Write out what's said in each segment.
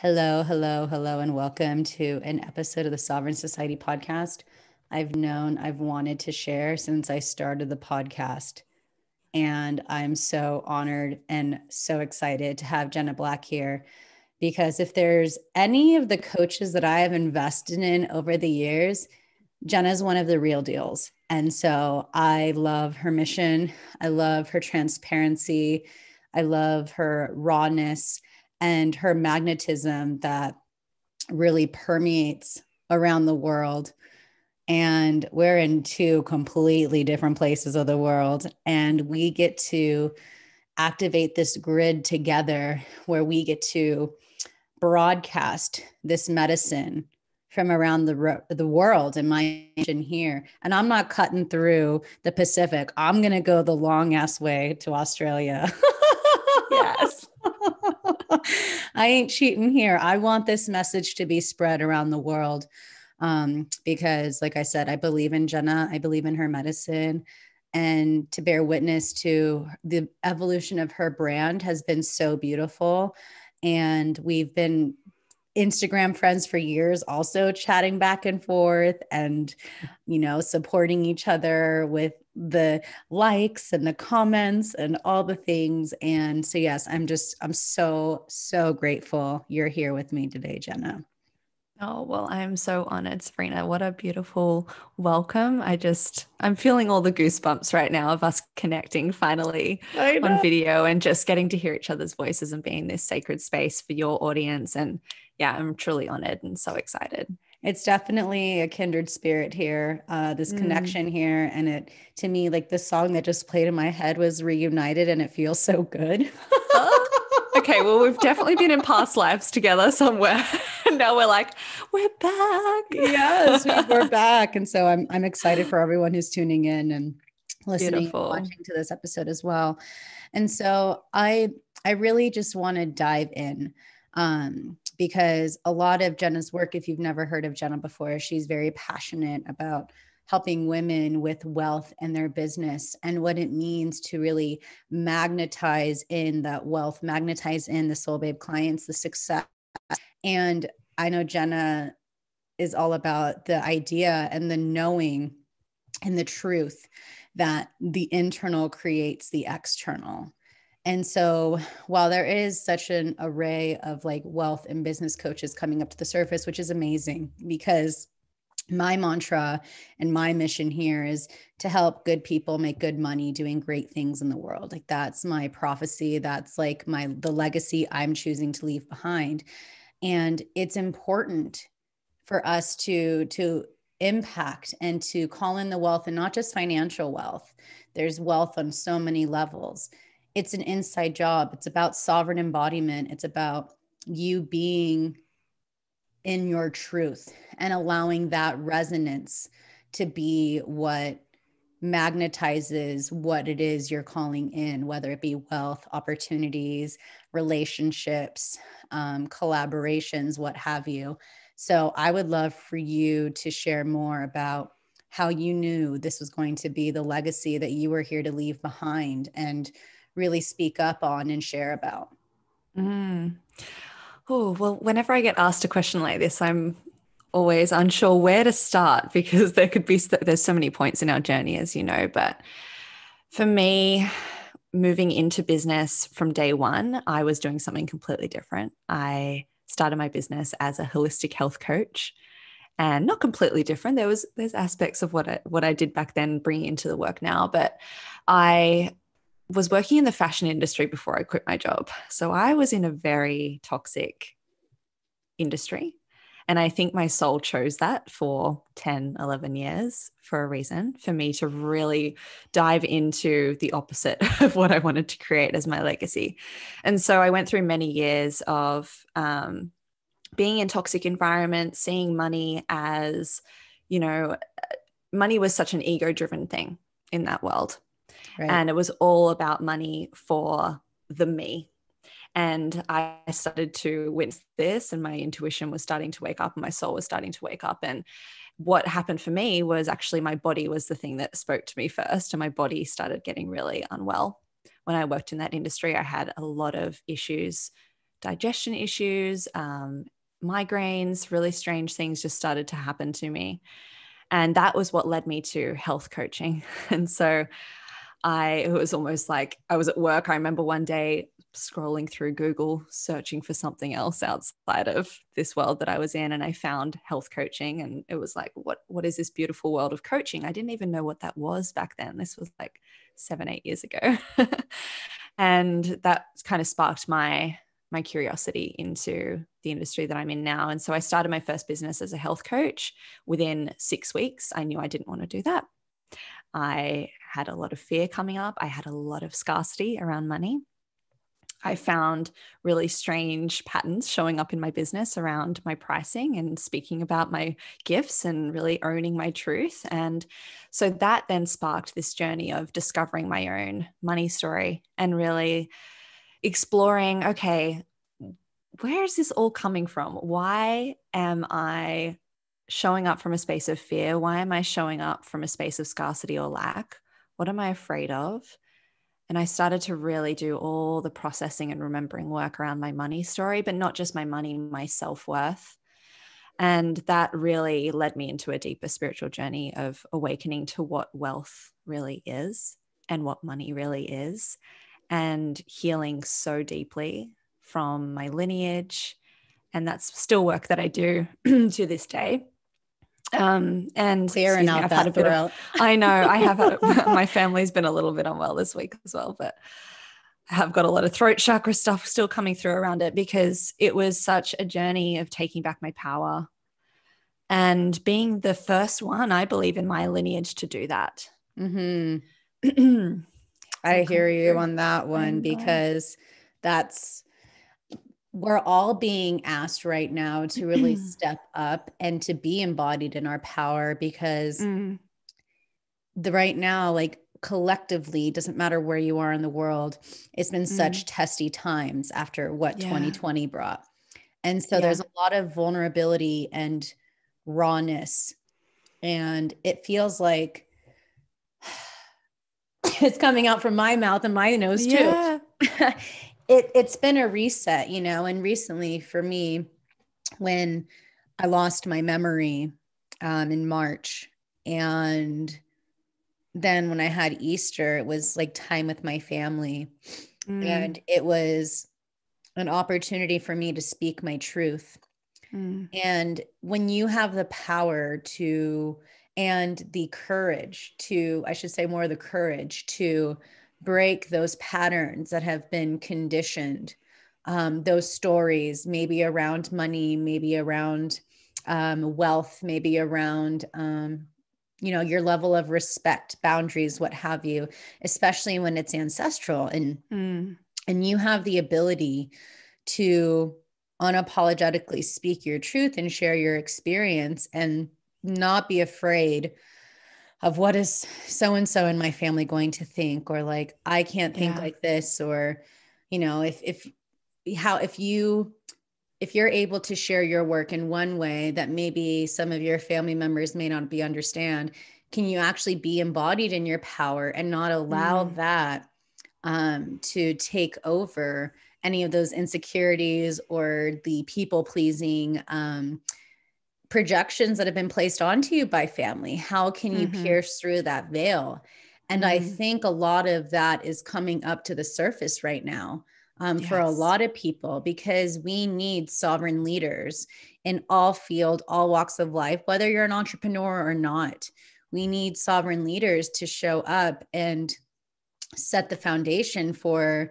Hello, hello, hello, and welcome to an episode of the Sovereign Society Podcast. I've wanted to share since I started the podcast, and I'm so honored and so excited to have Jenna Black here, because if there's any of the coaches that I have invested in over the years, Jenna's one of the real deals. And so I love her mission. I love her transparency. I love her rawness and her magnetism that really permeates around the world. And we're in two completely different places of the world, and we get to activate this grid together where we get to broadcast this medicine from around the world in my mission here. And I'm not cutting through the Pacific. I'm going to go the long ass way to Australia. Yes. I ain't cheating here. I want this message to be spread around the world. Because like I said, I believe in Jenna, I believe in her medicine, and to bear witness to the evolution of her brand has been so beautiful. And we've been Instagram friends for years, also chatting back and forth and, you know, supporting each other with the likes and the comments and all the things. And so, yes, I'm so, so grateful you're here with me today, Jenna. Oh, well, I'm so honored, Sabrina. What a beautiful welcome. I'm feeling all the goosebumps right now of us connecting finally on video and just getting to hear each other's voices and being this sacred space for your audience. And yeah, I'm truly honored and so excited. It's definitely a kindred spirit here, this connection here. And it, to me, like the song that just played in my head was Reunited, and it feels so good. Okay. Well, we've definitely been in past lives together somewhere. Now we're like, we're back. Yes, we're back. And so I'm excited for everyone who's tuning in and listening and watching to this episode as well. And so I really just want to dive in, because a lot of Jenna's work, if you've never heard of Jenna before, she's very passionate about helping women with wealth and their business and what it means to really magnetize in that wealth, magnetize in the Soul Babe clients, the success. And I know Jenna is all about the idea and the knowing and the truth that the internal creates the external. And so while there is such an array of like wealth and business coaches coming up to the surface, which is amazing, because my mantra and my mission here is to help good people make good money doing great things in the world. Like that's my prophecy. That's like the legacy I'm choosing to leave behind. And it's important for us to impact and to call in the wealth, and not just financial wealth. There's wealth on so many levels. It's an inside job. It's about sovereign embodiment. It's about you being in your truth and allowing that resonance to be what magnetizes what it is you're calling in, whether it be wealth, opportunities, relationships, collaborations, what have you. So I would love for you to share more about how you knew this was going to be the legacy that you were here to leave behind and really speak up on and share about. Oh, well, whenever I get asked a question like this, I'm always unsure where to start, because there's so many points in our journey, as you know. But for me, moving into business from day one, I was doing something completely different. I started my business as a holistic health coach, and not completely different. There's aspects of what I did back then bringing into the work now, but I was working in the fashion industry before I quit my job. So I was in a very toxic industry. And I think my soul chose that for 10, 11 years for a reason, for me to really dive into the opposite of what I wanted to create as my legacy. And so I went through many years of being in toxic environments, seeing money as, you know, money was such an ego-driven thing in that world. Right. And it was all about money for the me. And I started to witness this, and my intuition was starting to wake up, and my soul was starting to wake up. And what happened for me was actually my body was the thing that spoke to me first. And my body started getting really unwell. When I worked in that industry, I had a lot of issues, digestion issues, migraines, really strange things just started to happen to me. And that was what led me to health coaching. And so it was almost like I was at work. I remember one day scrolling through Google, searching for something else outside of this world that I was in. And I found health coaching, and it was like, what is this beautiful world of coaching? I didn't even know what that was back then. This was like 7-8 years ago. And that kind of sparked my curiosity into the industry that I'm in now. And so I started my first business as a health coach. Within 6 weeks, I knew I didn't want to do that. I had a lot of fear coming up. I had a lot of scarcity around money. I found really strange patterns showing up in my business around my pricing and speaking about my gifts and really owning my truth. And so that then sparked this journey of discovering my own money story and really exploring, okay, where is this all coming from? Why am I showing up from a space of fear? Why am I showing up from a space of scarcity or lack? What am I afraid of? And I started to really do all the processing and remembering work around my money story, but not just my money, my self-worth. And that really led me into a deeper spiritual journey of awakening to what wealth really is and what money really is, and healing so deeply from my lineage. And that's still work that I do to this day. And clearing out that throat. I know I have had, my family's been a little bit unwell this week as well, but I have got a lot of throat chakra stuff still coming through around it, because it was such a journey of taking back my power and being the first one, I believe, in my lineage to do that. Mm-hmm. I hear you on that one, because we're all being asked right now to really step up and to be embodied in our power, because right now, like collectively, doesn't matter where you are in the world, it's been such testy times after what 2020 brought. And so there's a lot of vulnerability and rawness, and it feels like it's coming out from my mouth and my nose too. It's been a reset, you know, and recently for me, when I lost my memory in March, and then when I had Easter, it was like time with my family, and it was an opportunity for me to speak my truth. And when you have the power to, and the courage to, I should say more the courage to break those patterns that have been conditioned, those stories, maybe around money, maybe around wealth, maybe around, you know, your level of respect, boundaries, what have you, especially when it's ancestral. And, and you have the ability to unapologetically speak your truth and share your experience and not be afraid of what is so-and-so in my family going to think, or like, I can't think like this, or, you know, if you're able to share your work in one way that maybe some of your family members may not be understand, can you actually be embodied in your power and not allow that to take over any of those insecurities or the people pleasing, projections that have been placed onto you by family? How can you pierce through that veil? And I think a lot of that is coming up to the surface right now for a lot of people, because we need sovereign leaders in all field, all walks of life, whether you're an entrepreneur or not. We need sovereign leaders to show up and set the foundation for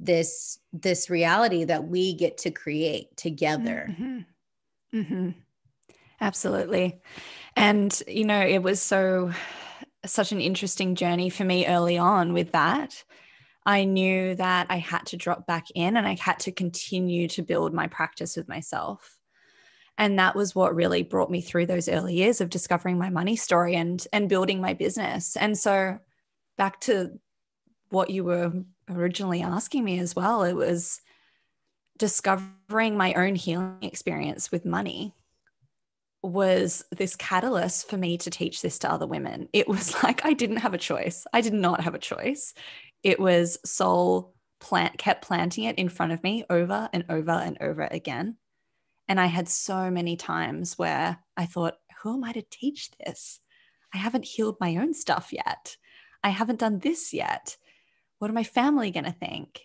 this reality that we get to create together. Absolutely. And, you know, it was such an interesting journey for me early on with that. I knew that I had to drop back in, and I had to continue to build my practice with myself. And that was what really brought me through those early years of discovering my money story and building my business. And so back to what you were originally asking me as well, it was discovering my own healing experience with money was this catalyst for me to teach this to other women. It was like, I didn't have a choice. I did not have a choice. It was soul kept planting it in front of me over and over and over again. And I had so many times where I thought, who am I to teach this? I haven't healed my own stuff yet. I haven't done this yet. What are my family going to think?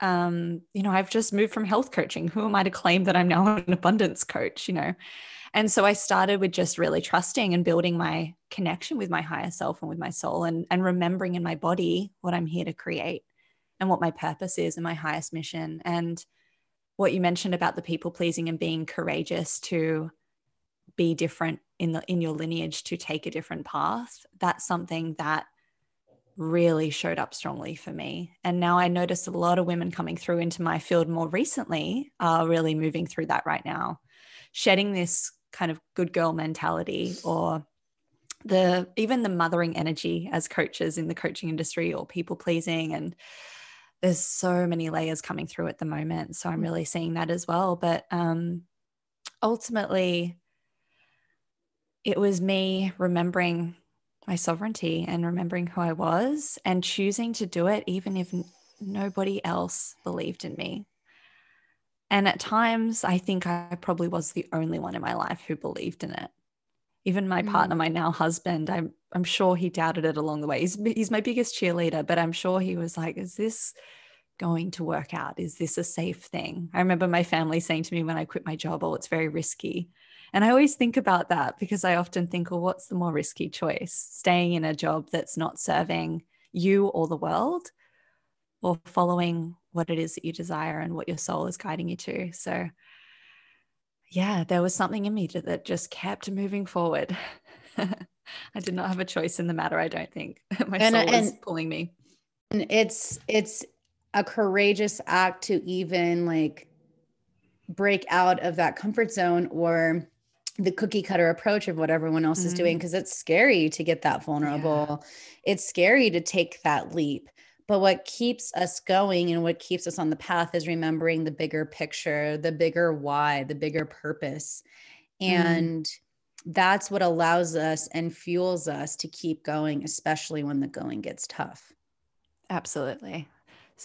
I've just moved from health coaching. Who am I to claim that I'm now an abundance coach, And so I started with just really trusting and building my connection with my higher self and with my soul, and remembering in my body what I'm here to create and what my purpose is and my highest mission. And what you mentioned about the people pleasing and being courageous to be different in your lineage, to take a different path, that's something that really showed up strongly for me. And now I noticed a lot of women coming through into my field more recently are really moving through that right now, shedding this kind of good girl mentality, or even the mothering energy as coaches in the coaching industry, or people pleasing. And there's so many layers coming through at the moment. So I'm really seeing that as well. But ultimately it was me remembering my sovereignty and remembering who I was and choosing to do it, even if nobody else believed in me. And at times I think I probably was the only one in my life who believed in it. Even my partner, my now husband, I'm sure he doubted it along the way. He's my biggest cheerleader, but I'm sure he was like, is this going to work out? Is this a safe thing? I remember my family saying to me when I quit my job, oh, it's very risky. And I always think about that, because I often think, well, what's the more risky choice? Staying in a job that's not serving you or the world, or following what it is that you desire and what your soul is guiding you to. So yeah, there was something in me that just kept moving forward. I did not have a choice in the matter, I don't think. My soul was pulling me. And it's a courageous act to even break out of that comfort zone or the cookie cutter approach of what everyone else is doing, because it's scary to get that vulnerable. Yeah. It's scary to take that leap. But what keeps us going and what keeps us on the path is remembering the bigger picture, the bigger why, the bigger purpose. And that's what allows us and fuels us to keep going, especially when the going gets tough. Absolutely.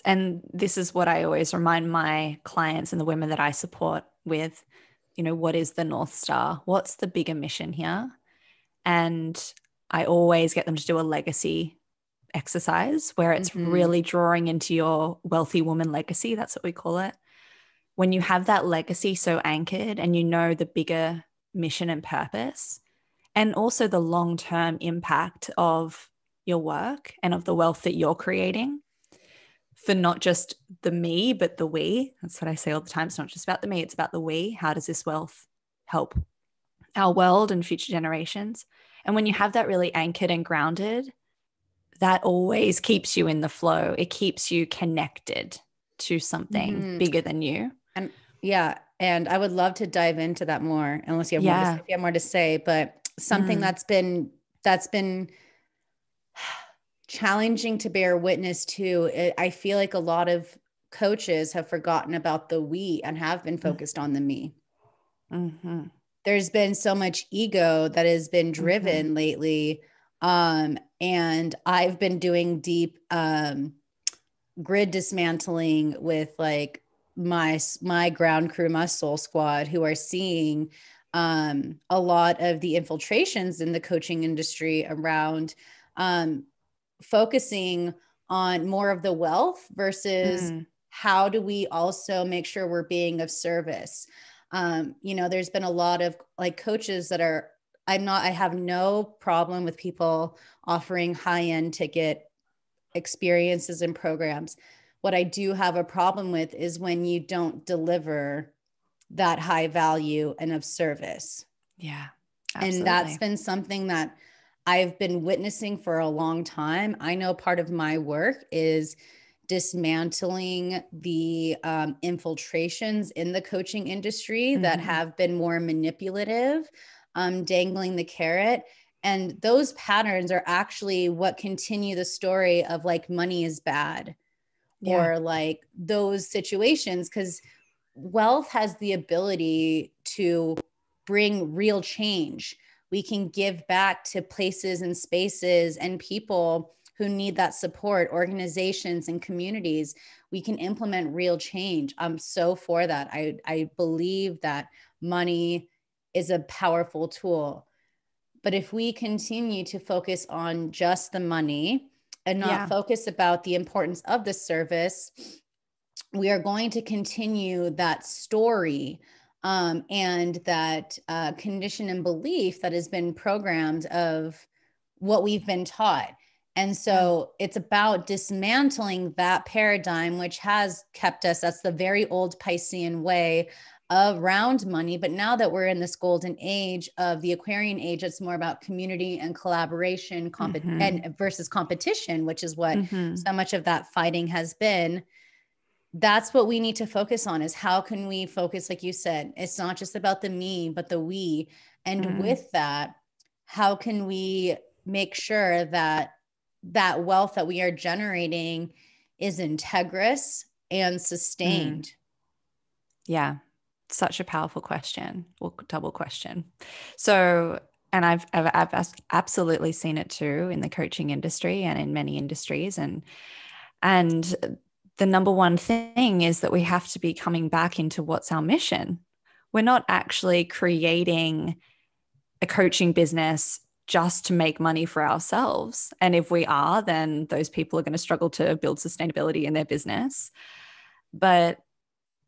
And this is what I always remind my clients and the women that I support with, what is the North Star? What's the bigger mission here? And I always get them to do a legacy exercise where it's really drawing into your wealthy woman legacy. That's what we call it. When you have that legacy so anchored and the bigger mission and purpose, and also the long-term impact of your work and of the wealth that you're creating, for not just the me, but the we. That's what I say all the time. It's not just about the me, it's about the we. How does this wealth help our world and future generations? And when you have that really anchored and grounded, that always keeps you in the flow. It keeps you connected to something bigger than you. And I would love to dive into that more, unless you have, if you have more to say, but something that's been challenging to bear witness to. I feel like a lot of coaches have forgotten about the we and have been focused on the me. There's been so much ego that has been driven lately. And I've been doing deep grid dismantling with my ground crew, my soul squad, who are seeing a lot of the infiltrations in the coaching industry around focusing on more of the wealth versus how do we also make sure we're being of service. There's been a lot of coaches that are, I have no problem with people offering high-end ticket experiences and programs. What I do have a problem with is when you don't deliver that high value and of service. Yeah. Absolutely. And that's been something that I've been witnessing for a long time. I know part of my work is dismantling the infiltrations in the coaching industry that have been more manipulative, dangling the carrot. And those patterns are actually what continue the story of money is bad, or those situations, because wealth has the ability to bring real change. We can give back to places and spaces and people who need that support, organizations and communities, we can implement real change. I'm so for that. I believe that money is a powerful tool. But if we continue to focus on just the money and not focus about the importance of the service, we are going to continue that story and that condition and belief that has been programmed of what we've been taught. And so it's about dismantling that paradigm, which has kept us, that's the very old Piscean way around money. But now that we're in this golden age of the Aquarian age, it's more about community and collaboration and versus competition, which is what so much of that fighting has been. That's what we need to focus on, is how can we focus, like you said, it's not just about the me, but the we. And with that, how can we make sure that that wealth that we are generating is integrous and sustained? Yeah. Such a powerful question, or double question. So, and I've absolutely seen it too in the coaching industry and in many industries. And the number one thing is that we have to be coming back into what's our mission. We're not actually creating a coaching business just to make money for ourselves. And if we are, then those people are going to struggle to build sustainability in their business. But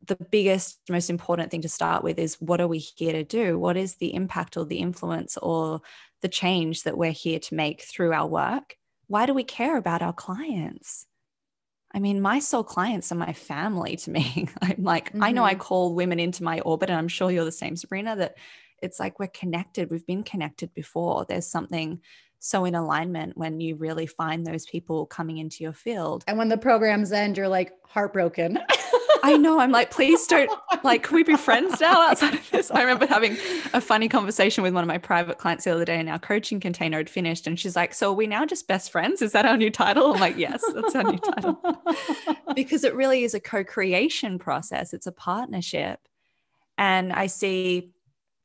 the biggest, most important thing to start with is, what are we here to do? What is the impact or the influence or the change that we're here to make through our work? Why do we care about our clients? I mean, my soul clients are my family to me. I'm like, I know I call women into my orbit, and I'm sure you're the same, Sabrina, that it's like, we're connected. We've been connected before. There's something so in alignment when you really find those people coming into your field. And when the programs end, you're like heartbroken. I know. I'm like, please don't, like, can we be friends now outside of this? I remember having a funny conversation with one of my private clients the other day, and our coaching container had finished. And she's like, so are we now just best friends? Is that our new title? I'm like, yes, that's our new title. Because it really is a co-creation process. It's a partnership. And I see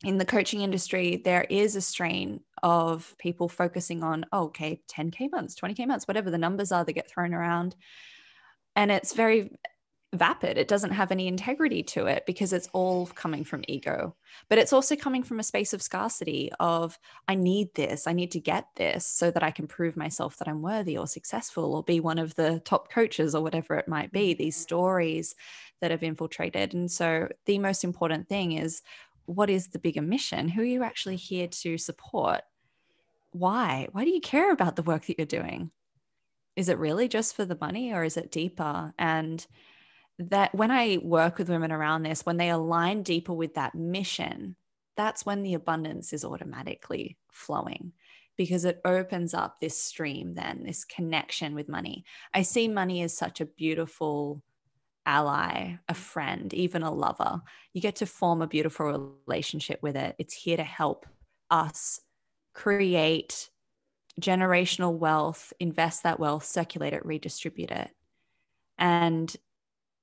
in the coaching industry, there is a strain of people focusing on, oh, okay, 10K months, 20K months, whatever the numbers are that get thrown around. And it's very vapid. It doesn't have any integrity to it, because it's all coming from ego. But it's also coming from a space of scarcity of, I need this, I need to get this so that I can prove myself that I'm worthy or successful or be one of the top coaches or whatever it might be, these stories that have infiltrated. And so the most important thing is, what is the bigger mission? Who are you actually here to support? Why? Why do you care about the work that you're doing? Is it really just for the money, or is it deeper? And that when I work with women around this, when they align deeper with that mission, that's when the abundance is automatically flowing, because it opens up this stream, then this connection with money. I see money as such a beautiful ally, a friend, even a lover. You get to form a beautiful relationship with it. It's here to help us create generational wealth, invest that wealth, circulate it, redistribute it. And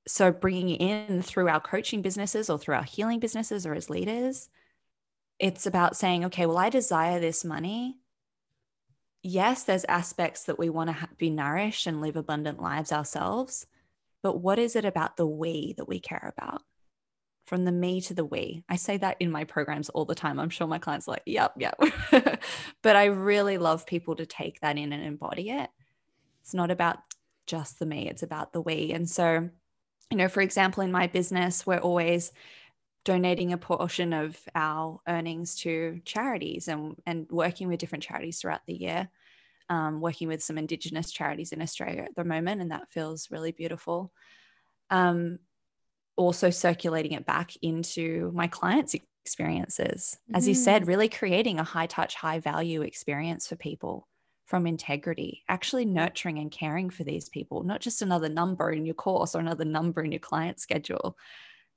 so bringing in through our coaching businesses or through our healing businesses or as leaders, it's about saying, okay, well, I desire this money. Yes, there's aspects that we want to be nourished and live abundant lives ourselves, but what is it about the we that we care about? From the me to the we. I say that in my programs all the time. I'm sure my clients are like, yep. But I really love people to take that in and embody it. It's not about just the me, it's about the we. And so, you know, for example, in my business, we're always donating a portion of our earnings to charities and working with different charities throughout the year, working with some Indigenous charities in Australia at the moment. And that feels really beautiful. Also circulating it back into my clients' experiences. As you said, really creating a high touch, high value experience for people from integrity, actually nurturing and caring for these people, not just another number in your course or another number in your client schedule.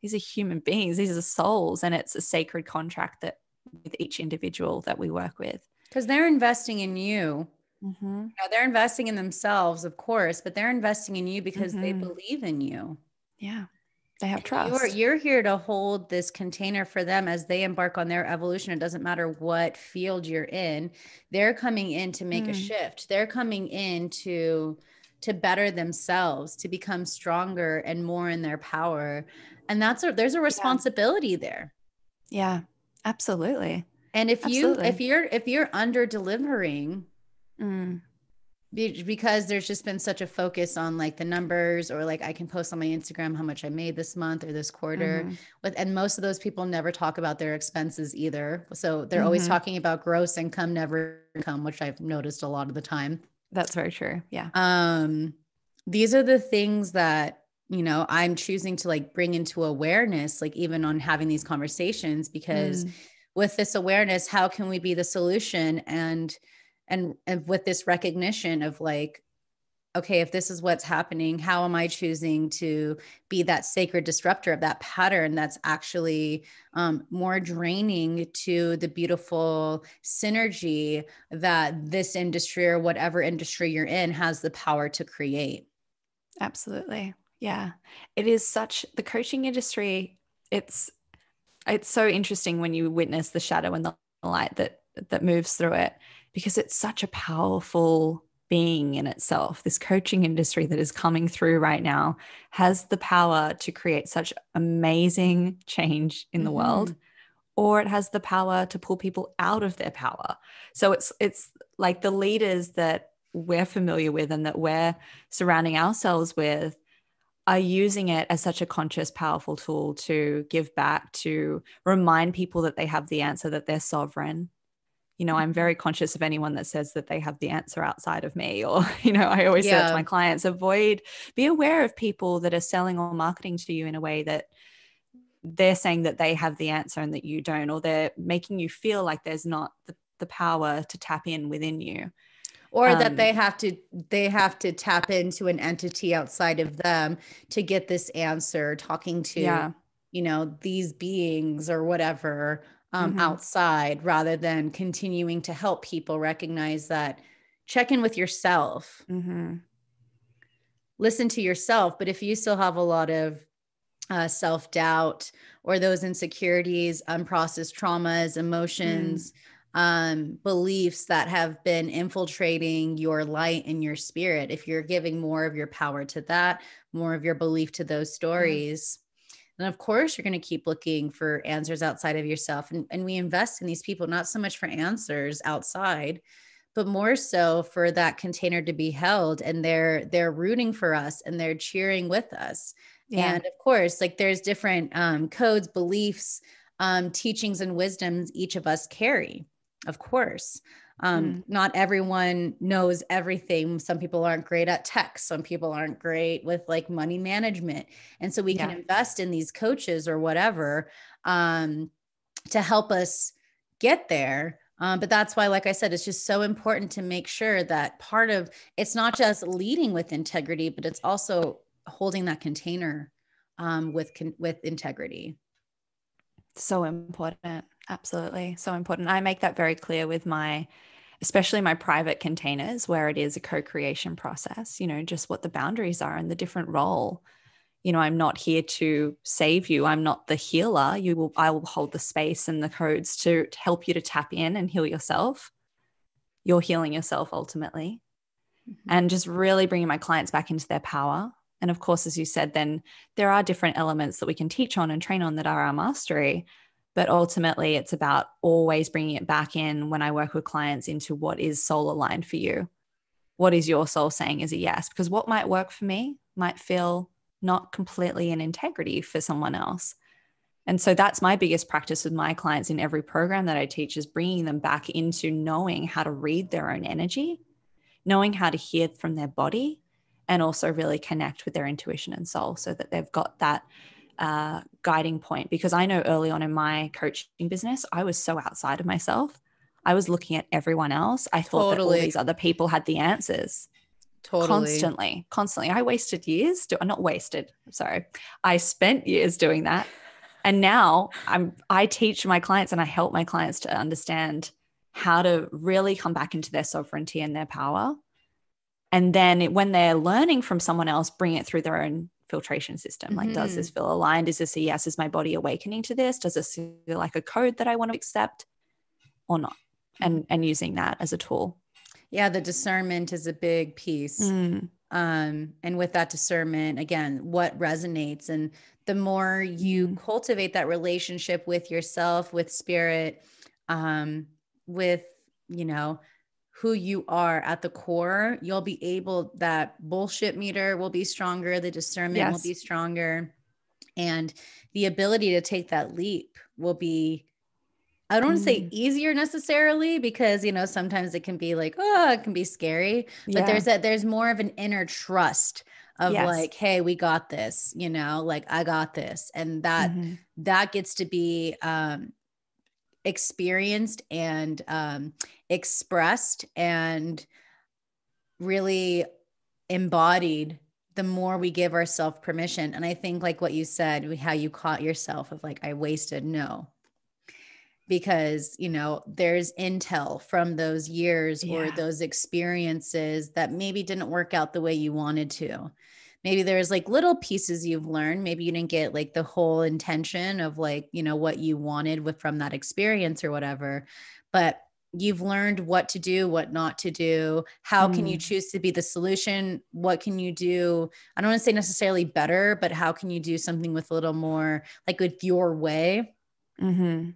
These are human beings. These are souls. And it's a sacred contract that with each individual that we work with. Because they're investing in you. You know, they're investing in themselves, of course, but they're investing in you because they believe in you. Yeah. They have trust. You're here to hold this container for them as they embark on their evolution. It doesn't matter what field you're in. They're coming in to make a shift. They're coming in to better themselves, to become stronger and more in their power. And there's a responsibility there. Yeah, absolutely. And if you're under delivering, because there's just been such a focus on like the numbers, or like I can post on my Instagram how much I made this month or this quarter and most of those people never talk about their expenses either. So they're always talking about gross income, never income, which I've noticed a lot of the time. That's very true. Yeah. These are the things that, I'm choosing to like bring into awareness, like even on having these conversations, because with this awareness, how can we be the solution? And with this recognition of like, okay, if this is what's happening, how am I choosing to be that sacred disruptor of that pattern that's actually more draining to the beautiful synergy that this industry or whatever industry you're in has the power to create? Absolutely. Yeah. It is such the coaching industry. It's so interesting when you witness the shadow and the light that moves through it, because it's such a powerful being in itself. This coaching industry that is coming through right now has the power to create such amazing change in the world, or it has the power to pull people out of their power. So it's like the leaders that we're familiar with and that we're surrounding ourselves with are using it as such a conscious, powerful tool to give back, to remind people that they have the answer, that they're sovereign. I'm very conscious of anyone that says that they have the answer outside of me, or, I always say that to my clients, be aware of people that are selling or marketing to you in a way that they're saying that they have the answer and that you don't, or they're making you feel like there's not the power to tap in within you. Or that they have to tap into an entity outside of them to get this answer, talking to, these beings or whatever outside, rather than continuing to help people recognize that. Check in with yourself, listen to yourself. But if you still have a lot of self-doubt or those insecurities, unprocessed traumas, emotions, beliefs that have been infiltrating your light and your spirit, if you're giving more of your power to that, more of your belief to those stories, then of course you're going to keep looking for answers outside of yourself. And we invest in these people, not so much for answers outside, but more so for that container to be held, and they're rooting for us and they're cheering with us. Yeah. And of course, like there's different codes, beliefs, teachings and wisdoms each of us carry. Of course, not everyone knows everything. Some people aren't great at tech. Some people aren't great with like money management. And so we can invest in these coaches or whatever, to help us get there. But that's why, like I said, it's just so important to make sure that part of it's not just leading with integrity, but it's also holding that container, with integrity. So important. Absolutely. So important. I make that very clear with especially my private containers, where it is a co-creation process, just what the boundaries are and the different role. I'm not here to save you. I'm not the healer. I will hold the space and the codes to help you to tap in and heal yourself. You're healing yourself ultimately, and just really bringing my clients back into their power. And of course, as you said, then there are different elements that we can teach on and train on that are our mastery. But ultimately, it's about always bringing it back in when I work with clients into what is soul aligned for you. What is your soul saying is a yes? Because what might work for me might feel not completely in integrity for someone else. And so that's my biggest practice with my clients in every program that I teach, is bringing them back into knowing how to read their own energy, knowing how to hear from their body, and also really connect with their intuition and soul, so that they've got that guiding point. Because I know early on in my coaching business, I was so outside of myself. I was looking at everyone else. I thought that all these other people had the answers. Constantly. I wasted years. I spent years doing that. And now I teach my clients and I help my clients to understand how to really come back into their sovereignty and their power. And then when they're learning from someone else, bring it through their own filtration system. Mm-hmm. Like, does this feel aligned? Is this a yes? Is my body awakening to this? Does this feel like a code that I want to accept or not? And using that as a tool. Yeah. The discernment is a big piece. Mm. And with that discernment, again, what resonates, and the more you cultivate that relationship with yourself, with spirit, with, you know, who you are at the core, you'll be able, that bullshit meter will be stronger. The discernment will be stronger, and the ability to take that leap will be, I don't want to say easier necessarily, because, you know, sometimes it can be like, oh, it can be scary, but there's more of an inner trust of like, hey, we got this, you know, like I got this. And that, that gets to be, experienced and, expressed and really embodied the more we give ourselves permission. And I think, like what you said, how you caught yourself of like, I wasted, no. Because, you know, there's intel from those years or those experiences that maybe didn't work out the way you wanted to. Maybe there's like little pieces you've learned. Maybe you didn't get like the whole intention of like, you know, what you wanted with from that experience or whatever, but you've learned what to do, what not to do. How can you choose to be the solution? What can you do? I don't want to say necessarily better, but how can you do something with a little more, like with your way? Mm-hmm.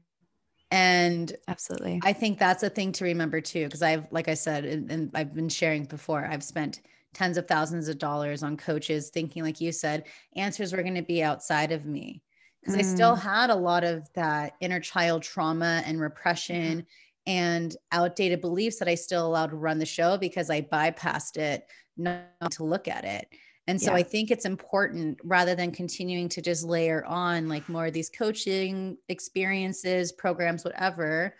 And absolutely, I think that's a thing to remember too, because I've, like I said, and I've been sharing before, I've spent tens of thousands of dollars on coaches thinking, like you said, answers were going to be outside of me, because I still had a lot of that inner child trauma and repression and outdated beliefs that I still allowed to run the show because I bypassed it, not to look at it. And so I think it's important, rather than continuing to just layer on like more of these coaching experiences, programs, whatever,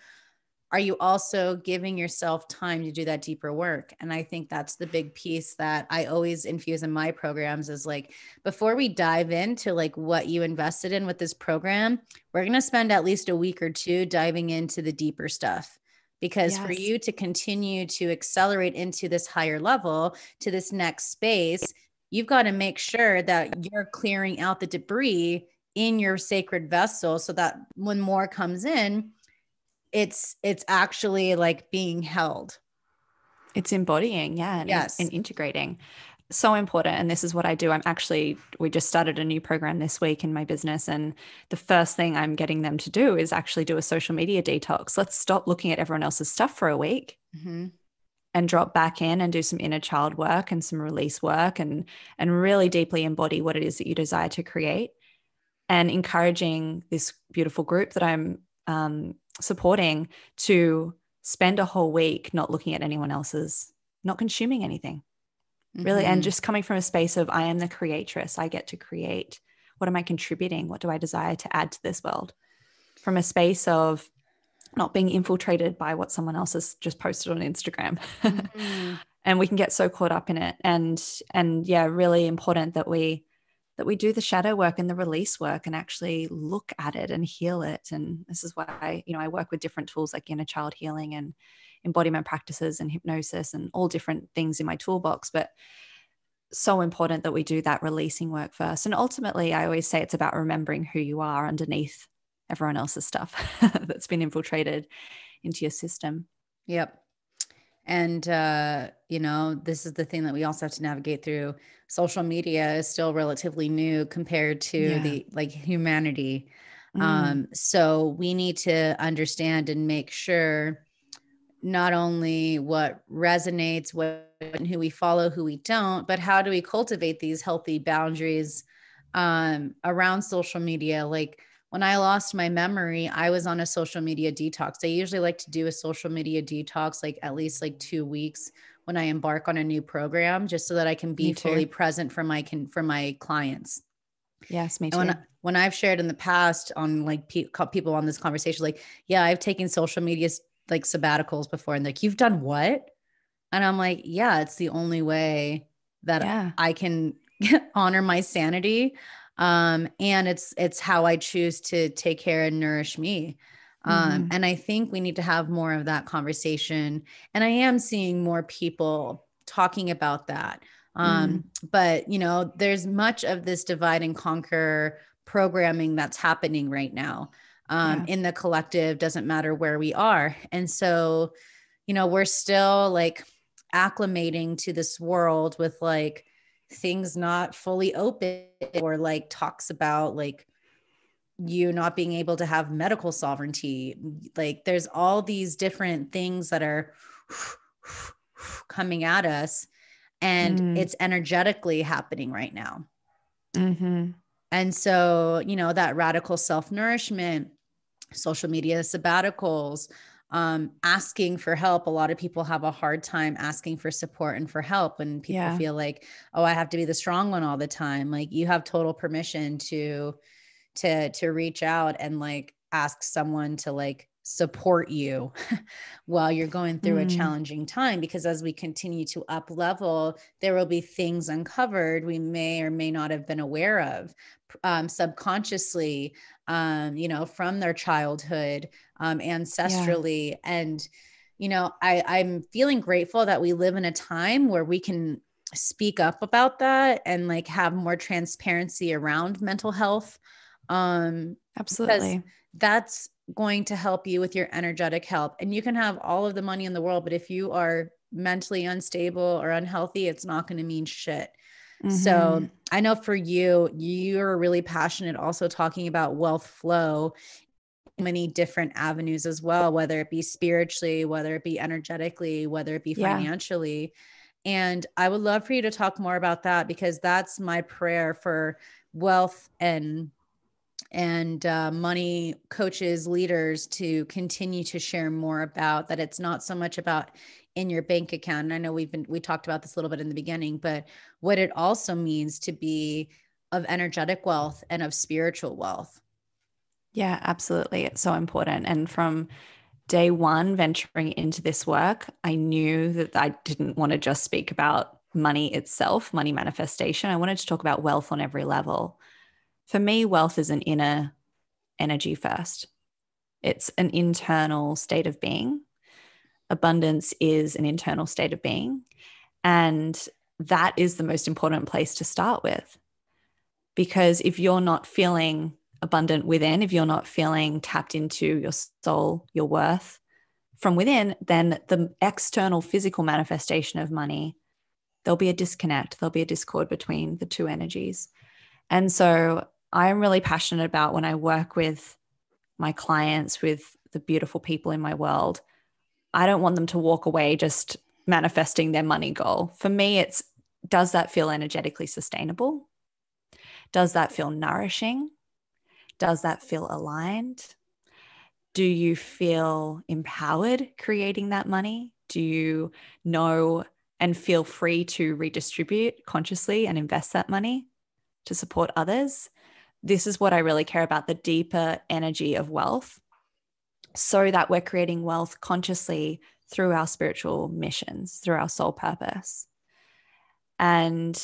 are you also giving yourself time to do that deeper work? And I think that's the big piece that I always infuse in my programs is like, before we dive into like what you invested in with this program, we're going to spend at least a week or two diving into the deeper stuff. Because for you to continue to accelerate into this higher level, to this next space, you've got to make sure that you're clearing out the debris in your sacred vessel so that when more comes in, it's actually like being held. It's embodying. Yeah. And, and integrating. So important. And this is what I do. I'm actually, we just started a new program this week in my business. And the first thing I'm getting them to do is actually do a social media detox. Let's stop looking at everyone else's stuff for a week. Mm-hmm. And drop back in and do some inner child work and some release work, and really deeply embody what it is that you desire to create, and encouraging this beautiful group that I'm supporting to spend a whole week not looking at anyone else's, not consuming anything really. And just coming from a space of, I am the creatress. I get to create. What am I contributing? What do I desire to add to this world? From a space of not being infiltrated by what someone else has just posted on Instagram. And we can get so caught up in it. And yeah, really important that we do the shadow work and the release work and actually look at it and heal it. And this is why, you know, I work with different tools like inner child healing and embodiment practices and hypnosis and all different things in my toolbox, but so important that we do that releasing work first. And ultimately, I always say it's about remembering who you are underneath everyone else's stuff that's been infiltrated into your system. Yep. And, you know, this is the thing that we also have to navigate through. Social media is still relatively new compared to the like humanity. So we need to understand and make sure not only what resonates, what and who we follow, who we don't, but how do we cultivate these healthy boundaries around social media? Like, when I lost my memory, I was on a social media detox. I usually like to do a social media detox, like at least like 2 weeks when I embark on a new program, just so that I can be fully present for my clients. Yes, me too. When I've shared in the past on like people on this conversation, like, yeah, I've taken social media like sabbaticals before, and like, you've done what? And I'm like, yeah, it's the only way that I can honor my sanity. And it's how I choose to take care and nourish me. And I think we need to have more of that conversation. And I am seeing more people talking about that. But, you know, there's much of this divide and conquer programming that's happening right now in the collective, doesn't matter where we are. And so, you know, we're still like acclimating to this world with like things not fully open, or like talks about like you not being able to have medical sovereignty. Like there's all these different things that are coming at us, and it's energetically happening right now. And so, you know, that radical self-nourishment, social media sabbaticals, asking for help. A lot of people have a hard time asking for support and for help when people feel like, oh, I have to be the strong one all the time. Like you have total permission to reach out and like ask someone to like support you while you're going through a challenging time. Because as we continue to up level, there will be things uncovered we may or may not have been aware of, subconsciously, you know, from their childhood, ancestrally. And, you know, I'm feeling grateful that we live in a time where we can speak up about that and like have more transparency around mental health. Absolutely. That's going to help you with your energetic health. And you can have all of the money in the world, but if you are mentally unstable or unhealthy, it's not going to mean shit. So I know for you, you're really passionate also talking about wealth flow, many different avenues as well, whether it be spiritually, whether it be energetically, whether it be financially. And I would love for you to talk more about that, because that's my prayer for wealth and money coaches, leaders, to continue to share more about that. It's not so much about in your bank account. And I know we talked about this a little bit in the beginning, but what it also means to be of energetic wealth and of spiritual wealth. Yeah, absolutely. It's so important. And from day one, venturing into this work, I knew that I didn't want to just speak about money itself, money manifestation. I wanted to talk about wealth on every level. For me, wealth is an inner energy first. It's an internal state of being. Abundance is an internal state of being. And that is the most important place to start with. Because if you're not feeling abundant within, if you're not feeling tapped into your soul, your worth from within, then the external physical manifestation of money, there'll be a disconnect. There'll be a discord between the two energies. And so I'm really passionate about, when I work with my clients, with the beautiful people in my world, I don't want them to walk away just manifesting their money goal. For me, it's, does that feel energetically sustainable? Does that feel nourishing? Does that feel aligned? Do you feel empowered creating that money? Do you know and feel free to redistribute consciously and invest that money to support others? This is what I really care about, the deeper energy of wealth, so that we're creating wealth consciously through our spiritual missions, through our soul purpose. And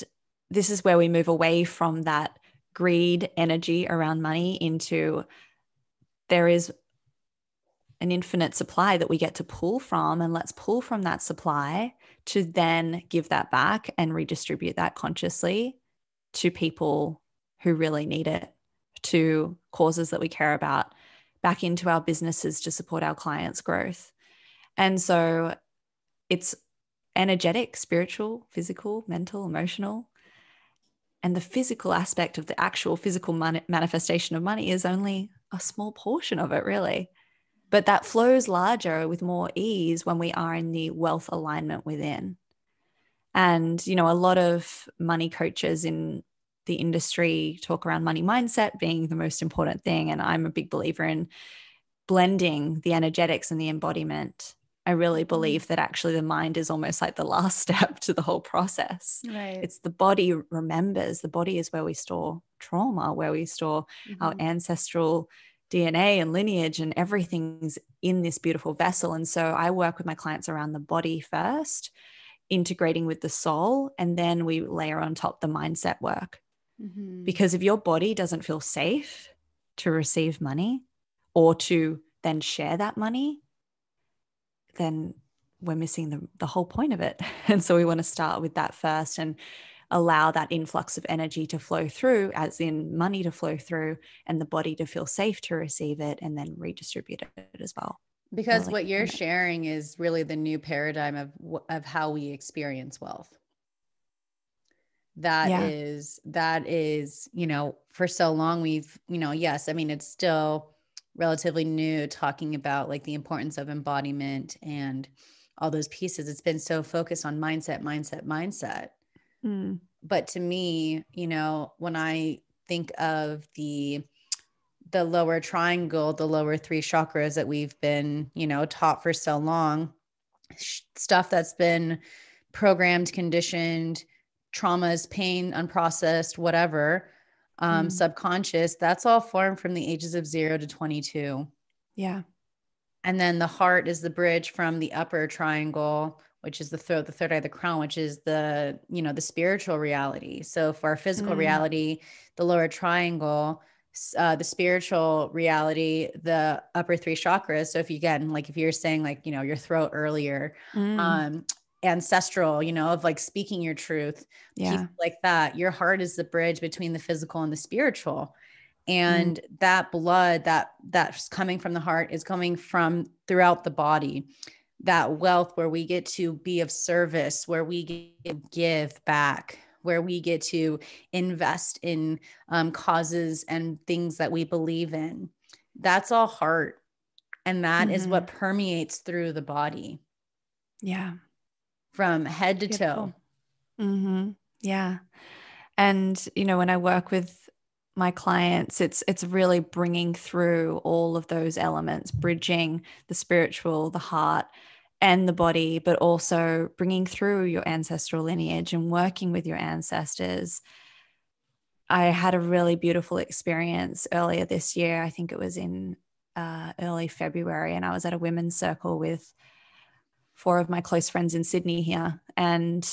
this is where we move away from that greed energy around money into, there is an infinite supply that we get to pull from, and let's pull from that supply to then give that back and redistribute that consciously to people who really need it, to causes that we care about, back into our businesses to support our clients' growth. And so it's energetic, spiritual, physical, mental, emotional. And the physical aspect of the actual physical manifestation of money is only a small portion of it, really. But that flows larger with more ease when we are in the wealth alignment within. And, you know, a lot of money coaches in the industry talk around money mindset being the most important thing. And I'm a big believer in blending the energetics and the embodiment. I really believe that actually the mind is almost like the last step to the whole process. Right. It's the body remembers. The body is where we store trauma, where we store our ancestral DNA and lineage, and everything's in this beautiful vessel. And so I work with my clients around the body first, integrating with the soul, and then we layer on top the mindset work. Because if your body doesn't feel safe to receive money or to then share that money, then we're missing the whole point of it. And so we want to start with that first and allow that influx of energy to flow through, as in money to flow through, and the body to feel safe to receive it, and then redistribute it as well. Because what you're sharing is really the new paradigm of how we experience wealth. That is, you know, for so long we've, you know, yes, I mean, it's still relatively new, talking about like the importance of embodiment and all those pieces. It's been so focused on mindset. Mm. But to me, you know, when I think of the lower triangle, the lower three chakras that we've been, you know, taught for so long, stuff that's been programmed, conditioned, traumas, pain, unprocessed, whatever, subconscious, that's all formed from the ages of 0 to 22. Yeah. And then the heart is the bridge from the upper triangle, which is the throat, the third eye, the crown, which is the, you know, the spiritual reality. So for our physical reality, the lower triangle, the spiritual reality, the upper three chakras. So if you get, like, if you're saying like, you know, your throat earlier, ancestral, you know, of like speaking your truth, people like that, your heart is the bridge between the physical and the spiritual. And that blood that's coming from the heart is coming from throughout the body, that wealth where we get to be of service, where we get to give back, where we get to invest in causes and things that we believe in. That's all heart. And that is what permeates through the body. Yeah. From head to toe. Mm-hmm. Yeah. And, you know, when I work with my clients, it's really bringing through all of those elements, bridging the spiritual, the heart, and the body, but also bringing through your ancestral lineage and working with your ancestors. I had a really beautiful experience earlier this year. I think it was in early February, and I was at a women's circle with four of my close friends in Sydney here, and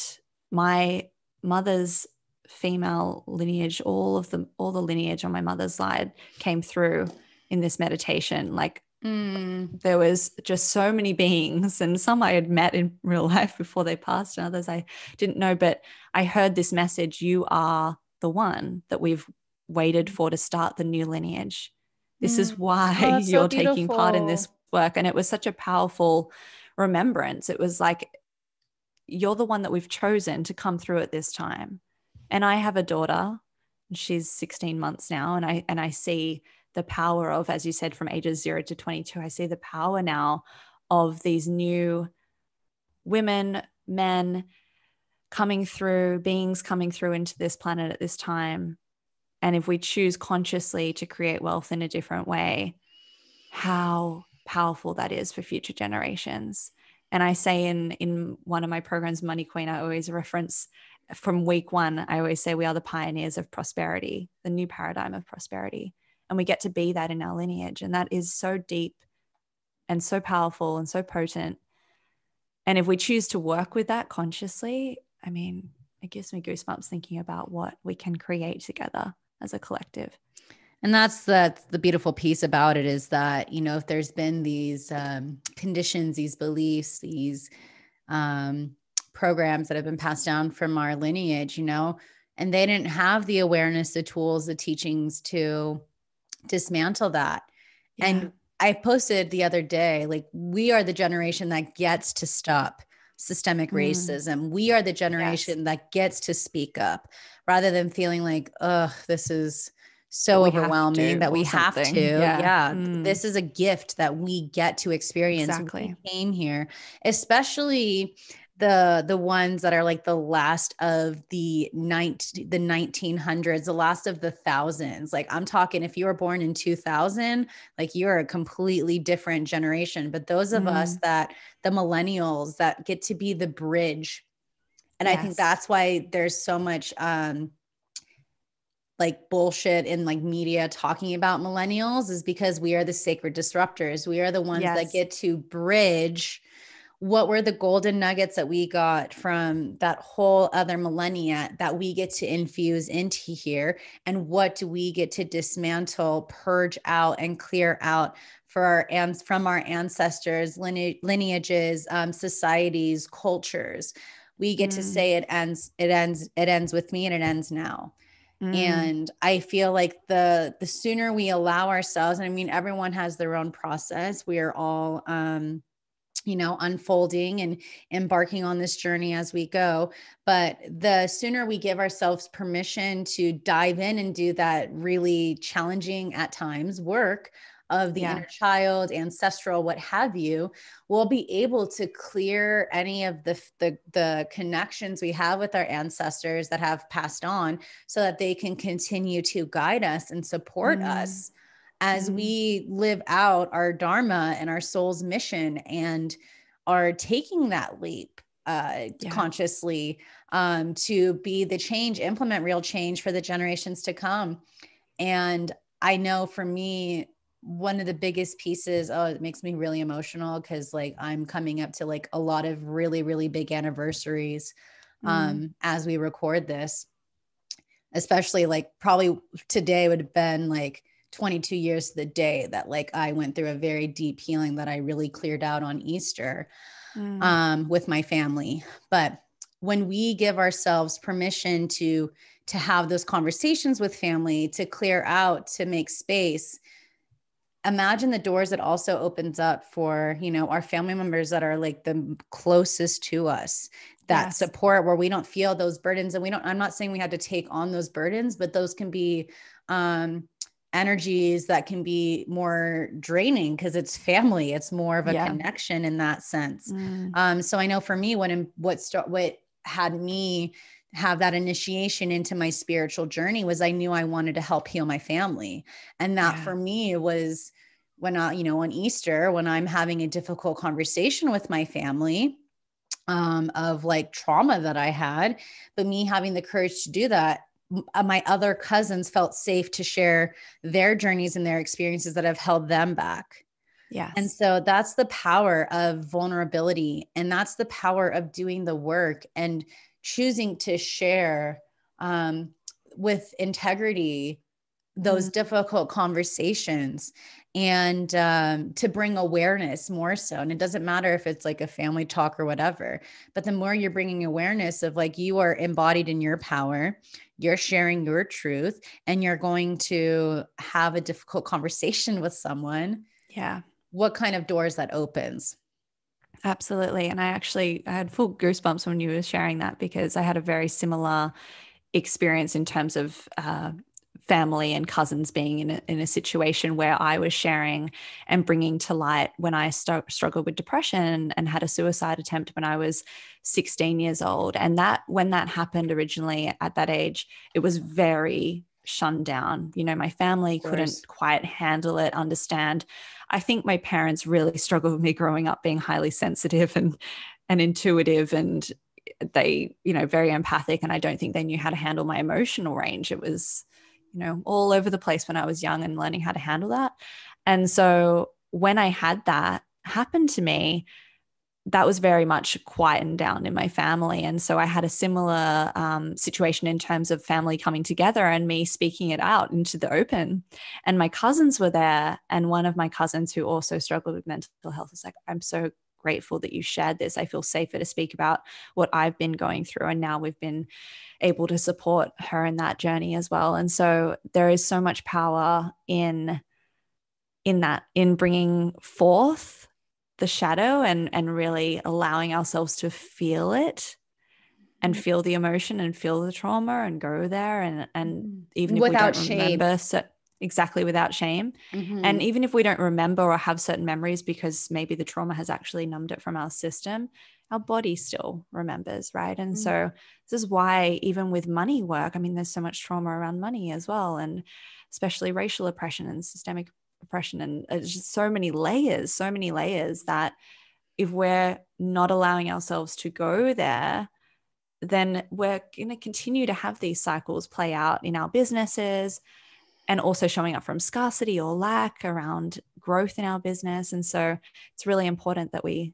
my mother's female lineage, all the lineage on my mother's side came through in this meditation. Like there was just so many beings, and some I had met in real life before they passed, and others I didn't know, but I heard this message: you are the one that we've waited for to start the new lineage. This is why you're so taking part in this work. And it was such a powerful remembrance. It was like, you're the one that we've chosen to come through at this time. And I have a daughter, and she's 16 months now, and I see the power of, as you said, from ages 0 to 22, I see the power now of these new women, men coming through, beings coming through into this planet at this time. And if we choose consciously to create wealth in a different way, how powerful that is for future generations. And I say in one of my programs, Money Queen, I always reference from week 1, I always say we are the pioneers of prosperity, the new paradigm of prosperity. And we get to be that in our lineage. And that is so deep and so powerful and so potent. And if we choose to work with that consciously, I mean, it gives me goosebumps thinking about what we can create together as a collective. And that's the beautiful piece about it, is that, you know, if there's been these conditions, these beliefs, these programs that have been passed down from our lineage, you know, and they didn't have the awareness, the tools, the teachings to dismantle that. Yeah. And I posted the other day, like, we are the generation that gets to stop systemic racism. We are the generation that gets to speak up, rather than feeling like, oh, this is so overwhelming that we have to. This is a gift that we get to experience. Exactly. We came here, especially the ones that are like the last of the 1900s, the last of the thousands. Like, I'm talking, if you were born in 2000, like, you're a completely different generation. But those of us that, the millennials, that get to be the bridge. And I think that's why there's so much, like bullshit in like media talking about millennials, is because we are the sacred disruptors. We are the ones that get to bridge what were the golden nuggets that we got from that whole other millennia that we get to infuse into here? And what do we get to dismantle, purge out, and clear out for our from our ancestors, lineages, societies, cultures? We get to say it ends with me, and it ends now. And I feel like the sooner we allow ourselves, and I mean, everyone has their own process. We are all, unfolding and embarking on this journey as we go. But the sooner we give ourselves permission to dive in and do that really challenging at times work of the inner child, ancestral, what have you, we'll be able to clear any of the connections we have with our ancestors that have passed on, so that they can continue to guide us and support us as we live out our Dharma and our soul's mission, and are taking that leap consciously to be the change, implement real change for the generations to come. And I know for me, one of the biggest pieces, it makes me really emotional, because like I'm coming up to like a lot of really, really big anniversaries as we record this, especially like probably today would have been like 22 years to the day that like I went through a very deep healing that I really cleared out on Easter with my family. But when we give ourselves permission to have those conversations with family, to clear out, to make space, imagine the doors that also opens up for, our family members that are like the closest to us, that support, where we don't feel those burdens. And I'm not saying we have to take on those burdens, but those can be energies that can be more draining, because it's family. It's more of a connection in that sense. So I know for me, what had me have that initiation into my spiritual journey was I knew I wanted to help heal my family. And that for me was when I, on Easter, when I'm having a difficult conversation with my family of like trauma that I had, but me having the courage to do that, my other cousins felt safe to share their journeys and their experiences that have held them back. Yes. And so that's the power of vulnerability. And that's the power of doing the work and choosing to share with integrity those difficult conversations, and to bring awareness more so. And it doesn't matter if it's like a family talk or whatever, but the more you're bringing awareness of like you are embodied in your power, you're sharing your truth, and you're going to have a difficult conversation with someone. Yeah. What kind of doors that opens? Absolutely. And I had full goosebumps when you were sharing that, because I had a very similar experience in terms of family and cousins being in a situation where I was sharing and bringing to light when I struggled with depression and had a suicide attempt when I was 16 years old. And when that happened originally at that age, it was very shunned down. My family couldn't quite handle it, understand. I think my parents really struggled with me growing up being highly sensitive and intuitive, and they, very empathic. And I don't think they knew how to handle my emotional range. It was, all over the place when I was young, and learning how to handle that. And so when I had that happen to me, that was very much quietened down in my family. And so I had a similar situation in terms of family coming together and me speaking it out into the open. And my cousins were there. And one of my cousins, who also struggled with mental health, was like, I'm so grateful that you shared this. I feel safer to speak about what I've been going through. And now we've been able to support her in that journey as well. And so there is so much power in bringing forth the shadow and really allowing ourselves to feel it and feel the emotion and feel the trauma and go there, and even if without we don't shame. Remember exactly without shame. And even if we don't remember or have certain memories, because maybe the trauma has actually numbed it from our system, our body still remembers, right? And so this is why even with money work, I mean, there's so much trauma around money as well, and especially racial oppression and systemic oppression, and it's just so many layers that if we're not allowing ourselves to go there, then we're going to continue to have these cycles play out in our businesses, and also showing up from scarcity or lack around growth in our business. And so it's really important that we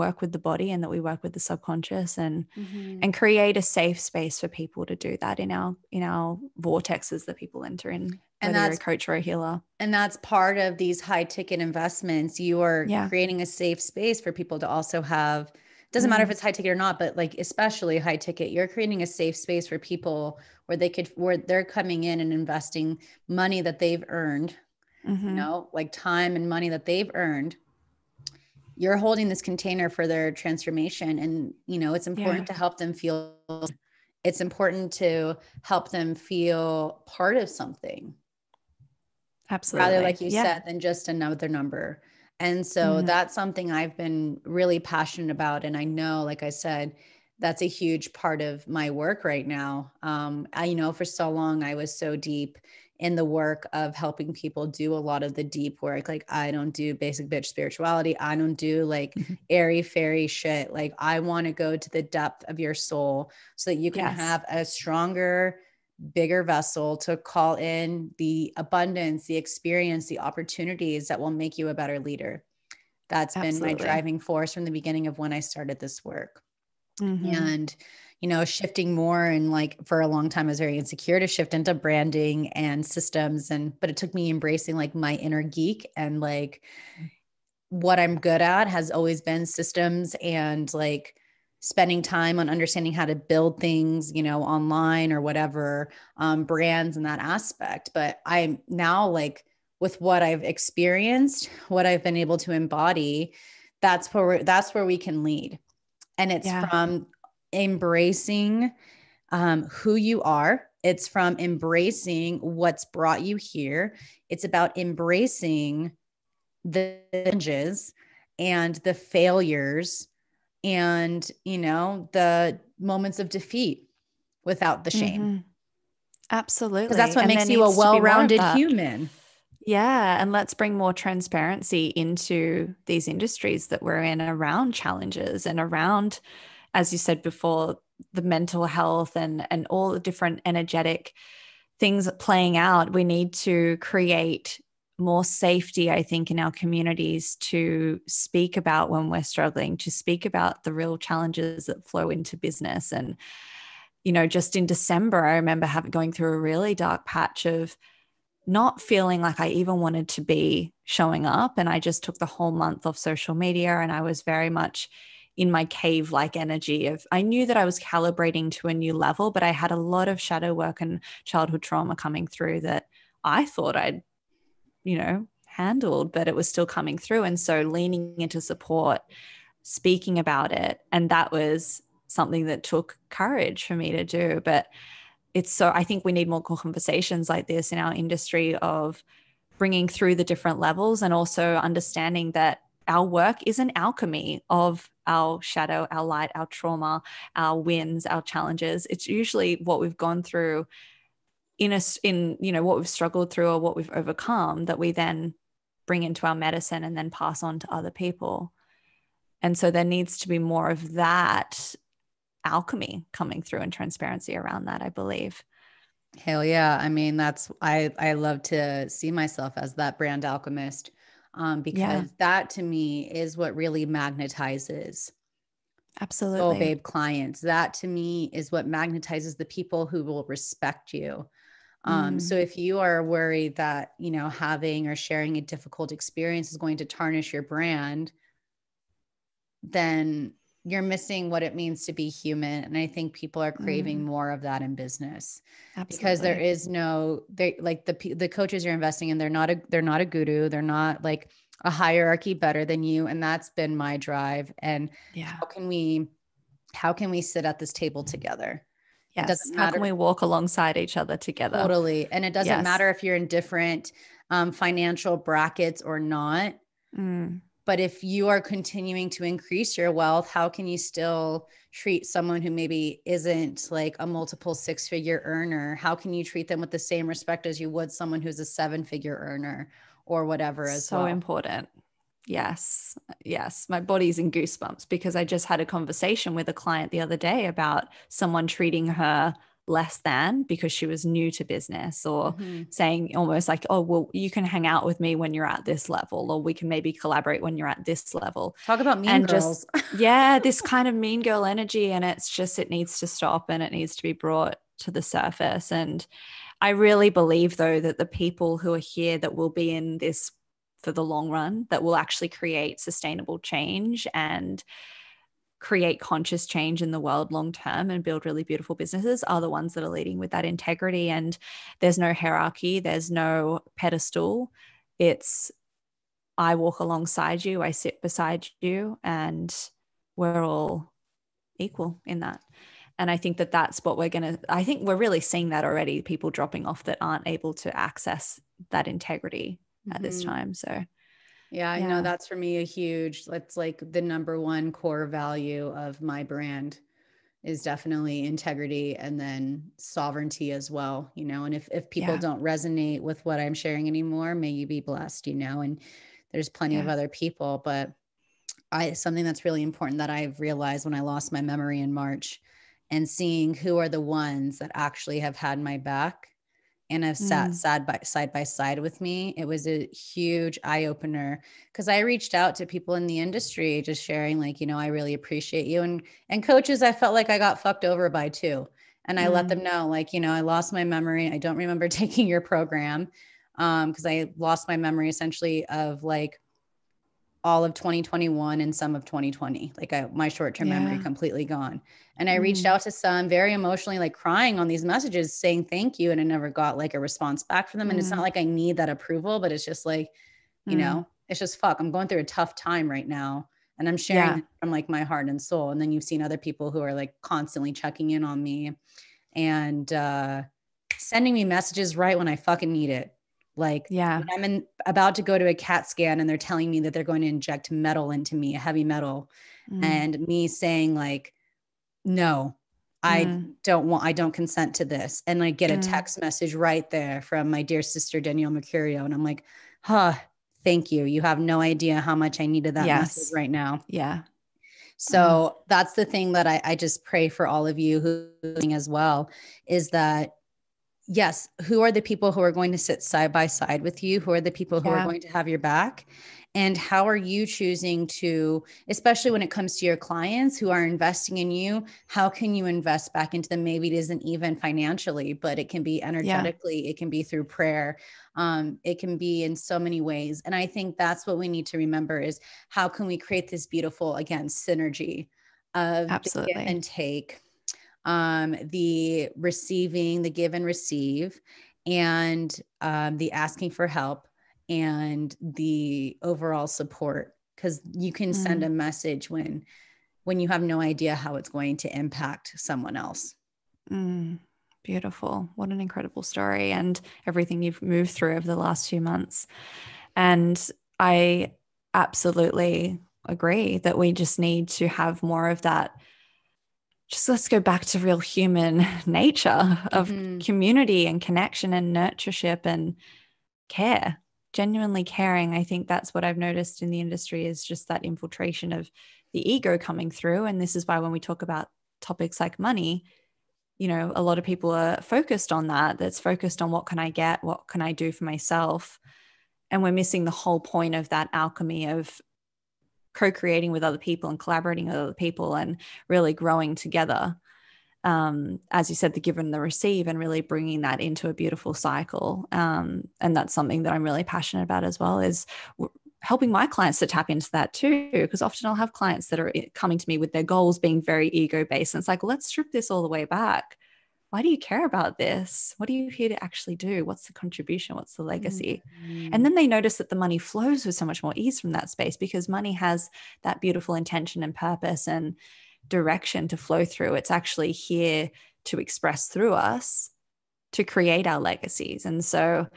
work with the body and that we work with the subconscious, and and create a safe space for people to do that in our vortexes that people enter in, and whether you're a coach or a healer. And that's part of these high ticket investments. You are creating a safe space for people to also have, doesn't matter if it's high ticket or not, but like, especially high ticket, you're creating a safe space for people where they could, where they're coming in and investing money that they've earned, you know, like time and money that they've earned. You're holding this container for their transformation. And, you know, it's important to help them feel, it's important to help them feel part of something. Absolutely. Rather, like you said, than just another number. And so that's something I've been really passionate about. And I know, like I said, that's a huge part of my work right now. I, you know, for so long, I was so deep in the work of helping people do a lot of the deep work. Like, I don't do basic bitch spirituality. I don't do like airy fairy shit. Like, I want to go to the depth of your soul so that you can have a stronger, bigger vessel to call in the abundance, the experience, the opportunities that will make you a better leader. That's been my driving force from the beginning of when I started this work. And, you know, shifting more, and like for a long time, I was very insecure to shift into branding and systems. And, but it took me embracing like my inner geek, and like what I'm good at has always been systems and like spending time on understanding how to build things, you know, online or whatever, brands and that aspect. But I'm now like, with what I've experienced, what I've been able to embody, that's where we can lead. And it's from embracing, who you are. It's from embracing what's brought you here. It's about embracing the challenges and the failures and, you know, the moments of defeat without the shame. Absolutely. Because that's what makes you a well-rounded human. Yeah. And let's bring more transparency into these industries that we're in, around challenges and around, as you said before, the mental health and all the different energetic things playing out. We need to create more safety, I think, in our communities to speak about when we're struggling, to speak about the real challenges that flow into business. And, you know, just in December, I remember going through a really dark patch of not feeling like I even wanted to be showing up. And I just took the whole month off social media, and I was very much in my cave-like energy of, I knew that I was calibrating to a new level, but I had a lot of shadow work and childhood trauma coming through that I thought I'd, you know, handled, but it was still coming through. And so leaning into support, speaking about it. And that was something that took courage for me to do. But it's so, I think we need more conversations like this in our industry of bringing through the different levels, and also understanding that our work is an alchemy of our shadow, our light, our trauma, our wins, our challenges. It's usually what we've gone through in, you know, what we've struggled through or what we've overcome, that we then bring into our medicine and then pass on to other people. And so there needs to be more of that alchemy coming through and transparency around that, I believe. Hell yeah. I mean, that's, I love to see myself as that brand alchemist, because that to me is what really magnetizes Soul Babe clients. That to me is what magnetizes the people who will respect you. So if you are worried that, you know, having or sharing a difficult experience is going to tarnish your brand, then you're missing what it means to be human. And I think people are craving more of that in business. Because there is no, they like the coaches you're investing in, they're not a guru. They're not like a hierarchy better than you. And that's been my drive. And how can we sit at this table together? Yes. It doesn't matter. How can we walk alongside each other together? Totally. And it doesn't matter if you're in different financial brackets or not. But if you are continuing to increase your wealth, how can you still treat someone who maybe isn't like a multiple 6-figure earner? How can you treat them with the same respect as you would someone who's a 7-figure earner or whatever as well? So important. Yes. Yes. My body's in goosebumps because I just had a conversation with a client the other day about someone treating her less than because she was new to business, or saying almost like, oh, well, you can hang out with me when you're at this level, or we can maybe collaborate when you're at this level. Talk about mean girls. Just, this kind of mean girl energy. And it's just, it needs to stop and it needs to be brought to the surface. And I really believe though, that the people who are here that will be in this for the long run, that will actually create sustainable change and create conscious change in the world long term and build really beautiful businesses, are the ones that are leading with that integrity. And there's no hierarchy, there's no pedestal. It's, I walk alongside you, I sit beside you, and we're all equal in that. And I think that that's what we're going to, I think we're really seeing that already, people dropping off that aren't able to access that integrity at this time. So I know that's for me a huge, that's like the number one core value of my brand is definitely integrity, and then sovereignty as well, you know. And if people don't resonate with what I'm sharing anymore, may you be blessed, you know, and there's plenty of other people. But something that's really important that I've realized when I lost my memory in March, and seeing who are the ones that actually have had my back and have sat side by side with me. It was a huge eye opener, because I reached out to people in the industry just sharing like, you know, I really appreciate you. And coaches, I felt like I got fucked over by too. And I let them know, like, you know, I lost my memory. I don't remember taking your program because I lost my memory essentially of like all of 2021 and some of 2020, like my short-term memory completely gone. And I reached out to some very emotionally, like crying on these messages saying, thank you. And I never got like a response back from them. And it's not like I need that approval, but it's just like, you know, it's just, fuck, I'm going through a tough time right now. And I'm sharing from like my heart and soul. And then you've seen other people who are like constantly checking in on me and sending me messages right when I fucking need it. Like I'm about to go to a CAT scan and they're telling me that they're going to inject metal into me, a heavy metal. And me saying like, no, I don't consent to this. And I get a text message right there from my dear sister, Danielle Mercurio. And I'm like, thank you. You have no idea how much I needed that message right now. Yeah. So that's the thing that I just pray for all of you who as well, is that yes, who are the people who are going to sit side by side with you? Who are the people who are going to have your back? And how are you choosing to, especially when it comes to your clients who are investing in you, how can you invest back into them? Maybe it isn't even financially, but it can be energetically, it can be through prayer. It can be in so many ways. And I think that's what we need to remember is how can we create this beautiful, again, synergy of give and take. The receiving, the give and receive, and the asking for help and the overall support. Because you can send a message when you have no idea how it's going to impact someone else. Beautiful. What an incredible story, and everything you've moved through over the last few months. And I absolutely agree that we just need to have more of that. Just let's go back to real human nature of community and connection and nurtureship and care, genuinely caring. I think that's what I've noticed in the industry is just that infiltration of the ego coming through. And this is why when we talk about topics like money, you know, a lot of people are focused on that. That's focused on what can I get? What can I do for myself? And we're missing the whole point of that alchemy of co-creating with other people and collaborating with other people and really growing together. As you said, the give and the receive, and really bringing that into a beautiful cycle. And that's something that I'm really passionate about as well, is helping my clients to tap into that too, because often I'll have clients that are coming to me with their goals being very ego-based. And it's like, let's strip this all the way back. Why do you care about this? What are you here to actually do? What's the contribution? What's the legacy? And then they notice that the money flows with so much more ease from that space, because money has that beautiful intention and purpose and direction to flow through. It's actually here to express through us to create our legacies. And so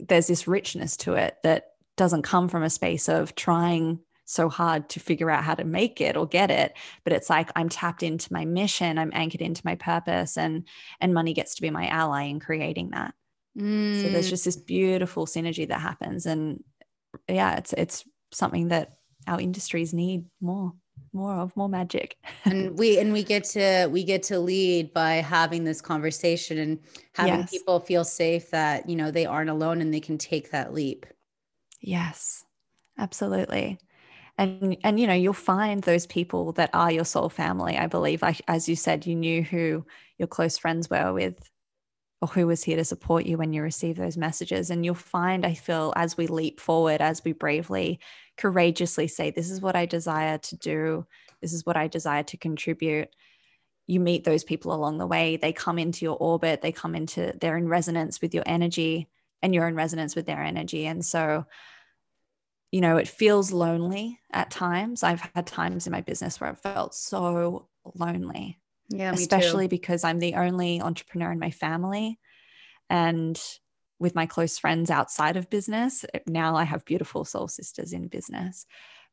there's this richness to it that doesn't come from a space of trying so hard to figure out how to make it or get it, but it's like I'm tapped into my mission, I'm anchored into my purpose, and money gets to be my ally in creating that. So there's just this beautiful synergy that happens, and it's something that our industries need more. more magic. And we get to lead by having this conversation and having people feel safe that, you know, they aren't alone and they can take that leap. Yes, absolutely. And, you know, you'll find those people that are your soul family. I believe, as you said, you knew who your close friends were with, or who was here to support you when you receive those messages. And you'll find, I feel, as we leap forward, as we bravely, courageously say, this is what I desire to do, this is what I desire to contribute, you meet those people along the way. They come into your orbit, they're in resonance with your energy, and you're in resonance with their energy. And so, you know, it feels lonely at times. I've had times in my business where I've felt so lonely. Yeah, especially because I'm the only entrepreneur in my family, and with my close friends outside of business. Now I have beautiful soul sisters in business,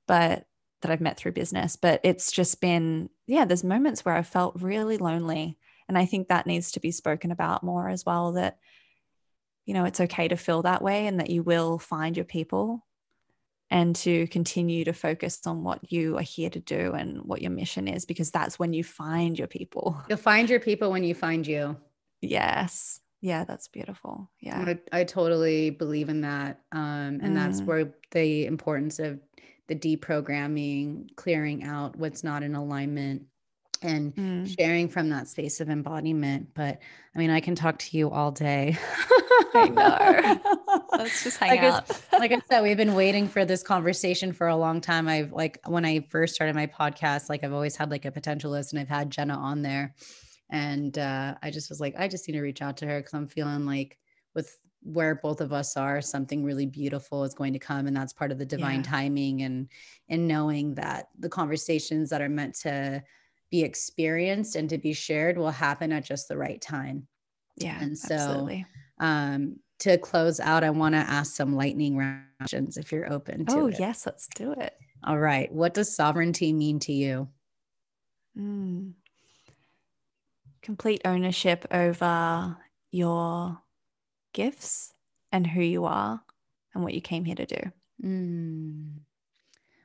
but that I've met through business, but it's just been, there's moments where I felt really lonely. And I think that needs to be spoken about more as well, that, you know, it's okay to feel that way and that you will find your people, and to continue to focus on what you are here to do and what your mission is, because that's when you find your people. You'll find your people when you find you. Yes. Yeah. That's beautiful. Yeah. I totally believe in that. And that's where the importance of the deprogramming, clearing out what's not in alignment, and sharing from that space of embodiment. But I mean, I can talk to you all day. I know. Let's just hang out. Like I said, we've been waiting for this conversation for a long time. I've, like, when I first started my podcast, like, I've always had like a potential list, and I've had Jenna on there, and I just was like, I just need to reach out to her, because I'm feeling like with where both of us are, something really beautiful is going to come. And that's part of the divine timing, and knowing that the conversations that are meant to be experienced and to be shared will happen at just the right time. Yeah. And so, absolutely. To close out, I want to ask some lightning round questions if you're open to it. Oh, yes, let's do it. All right. What does sovereignty mean to you? Complete ownership over your gifts and who you are and what you came here to do.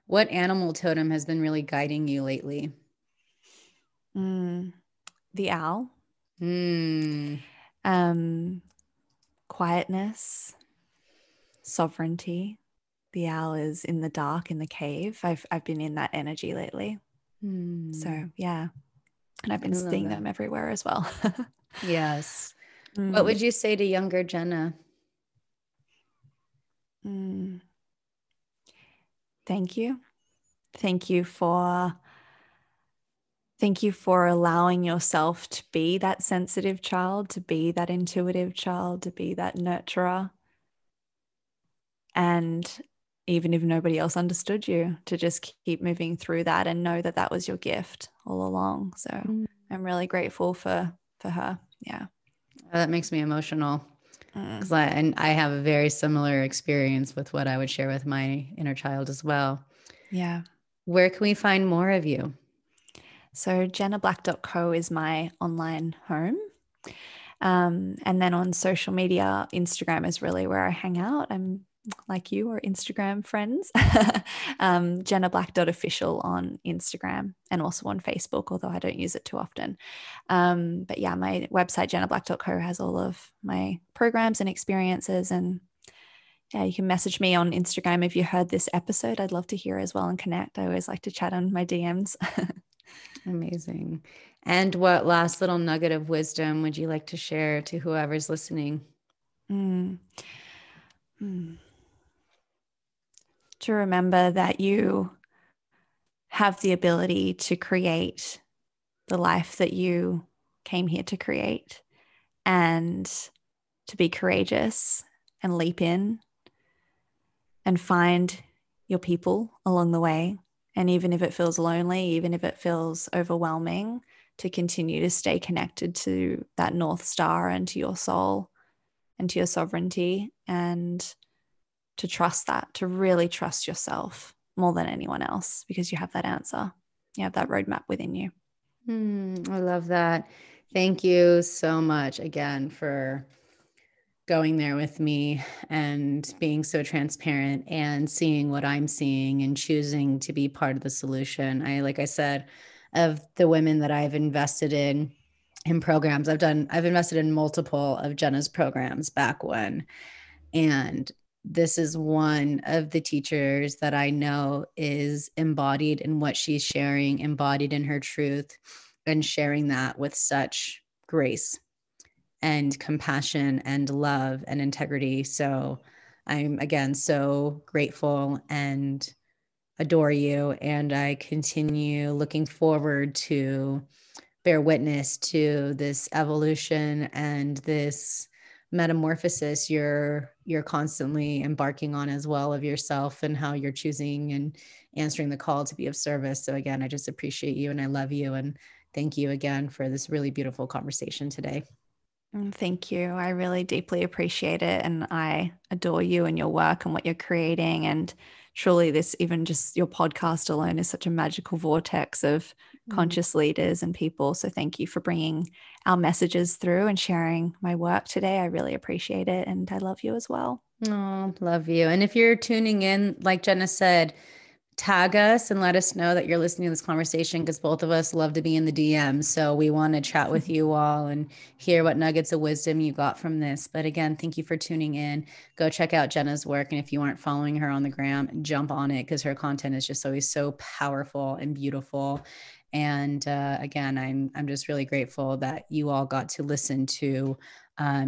What animal totem has been really guiding you lately? The owl. Quietness, sovereignty. The owl is in the dark, in the cave. I've been in that energy lately. So yeah. And I've been seeing them everywhere as well. Yes. What would you say to younger Jenna? Thank you. Thank you for allowing yourself to be that sensitive child, to be that intuitive child, to be that nurturer. And even if nobody else understood you, to just keep moving through that and know that that was your gift all along. So I'm really grateful for her. Yeah. That makes me emotional. Because I have a very similar experience with what I would share with my inner child as well. Yeah. Where can we find more of you? So jennablack.co is my online home. And then on social media, Instagram is really where I hang out. I'm like you, or Instagram friends. Jennablack.official on Instagram, and also on Facebook, although I don't use it too often. But yeah, my website, jennablack.co, has all of my programs and experiences. And yeah, you can message me on Instagram if you heard this episode. I'd love to hear as well and connect. I always like to chat on my DMs. Amazing. And what last little nugget of wisdom would you like to share to whoever's listening? To remember that you have the ability to create the life that you came here to create, and to be courageous and leap in and find your people along the way. And even if it feels lonely, even if it feels overwhelming, to continue to stay connected to that North Star and to your soul and to your sovereignty, and to trust that, to really trust yourself more than anyone else, because you have that answer. You have that roadmap within you. I love that. Thank you so much again for going there with me and being so transparent and seeing what I'm seeing and choosing to be part of the solution. Like I said, of the women that I've invested in programs, I've invested in multiple of Jenna's programs back when, and this is one of the teachers that I know is embodied in what she's sharing, embodied in her truth, and sharing that with such grace and compassion and love and integrity. So I'm, again, so grateful and adore you. And I continue looking forward to bear witness to this evolution and this metamorphosis you're constantly embarking on as well of yourself and how you're choosing and answering the call to be of service. So again, I just appreciate you and I love you. And thank you again for this really beautiful conversation today. Thank you. I really deeply appreciate it. And I adore you and your work and what you're creating. And truly this, even just your podcast alone, is such a magical vortex of conscious leaders and people. So thank you for bringing our messages through and sharing my work today. I really appreciate it. And I love you as well. Oh, love you. And if you're tuning in, like Jenna said, tag us and let us know that you're listening to this conversation, because both of us love to be in the DMs. So we want to chat with you all and hear what nuggets of wisdom you got from this. But again, thank you for tuning in. Go check out Jenna's work. And if you aren't following her on the gram, jump on it, because her content is just always so powerful and beautiful. And again, I'm just really grateful that you all got to listen to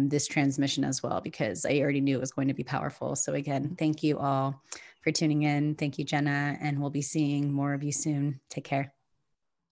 this transmission as well, because I already knew it was going to be powerful. So again, thank you all for tuning in. Thank you, Jenna. And we'll be seeing more of you soon. Take care.